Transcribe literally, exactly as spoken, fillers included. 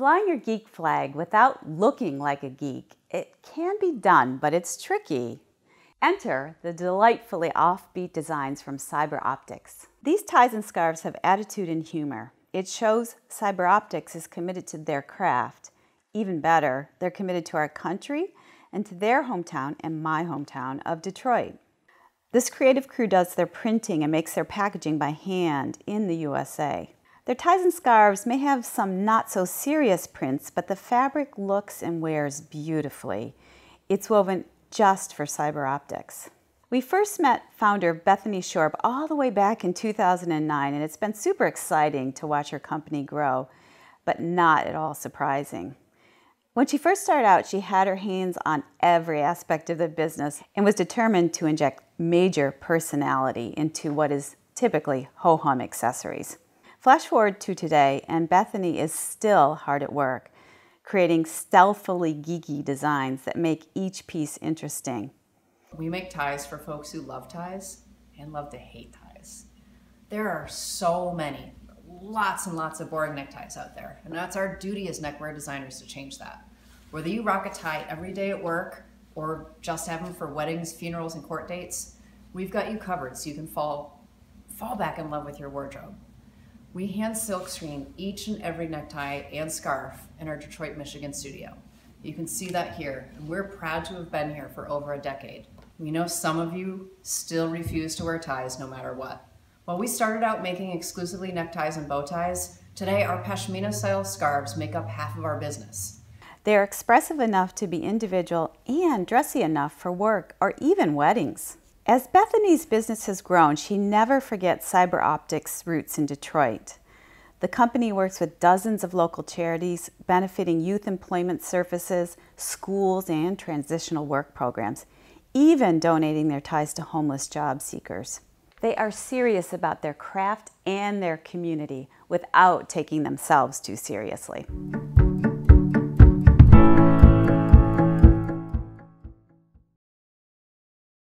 Flying your geek flag without looking like a geek, it can be done, but it's tricky. Enter the delightfully offbeat designs from Cyberoptix. These ties and scarves have attitude and humor. It shows Cyberoptix is committed to their craft. Even better, they're committed to our country and to their hometown and my hometown of Detroit. This creative crew does their printing and makes their packaging by hand in the U S A. Their ties and scarves may have some not-so-serious prints, but the fabric looks and wears beautifully. It's woven just for Cyberoptix. We first met founder Bethany Shorb all the way back in two thousand nine, and it's been super exciting to watch her company grow, but not at all surprising. When she first started out, she had her hands on every aspect of the business and was determined to inject major personality into what is typically ho-hum accessories. Flash forward to today, and Bethany is still hard at work, creating stealthily geeky designs that make each piece interesting. We make ties for folks who love ties and love to hate ties. There are so many, lots and lots of boring neckties out there, and that's our duty as neckwear designers to change that. Whether you rock a tie every day at work or just have them for weddings, funerals, and court dates, we've got you covered so you can fall, fall back in love with your wardrobe. We hand silkscreen each and every necktie and scarf in our Detroit, Michigan studio. You can see that here, and we're proud to have been here for over a decade. We know some of you still refuse to wear ties no matter what. While we started out making exclusively neckties and bow ties, today our pashmina-style scarves make up half of our business. They're expressive enough to be individual and dressy enough for work or even weddings. As Bethany's business has grown, she never forgets Cyberoptix roots in Detroit. The company works with dozens of local charities, benefiting youth employment services, schools, and transitional work programs, even donating their ties to homeless job seekers. They are serious about their craft and their community without taking themselves too seriously.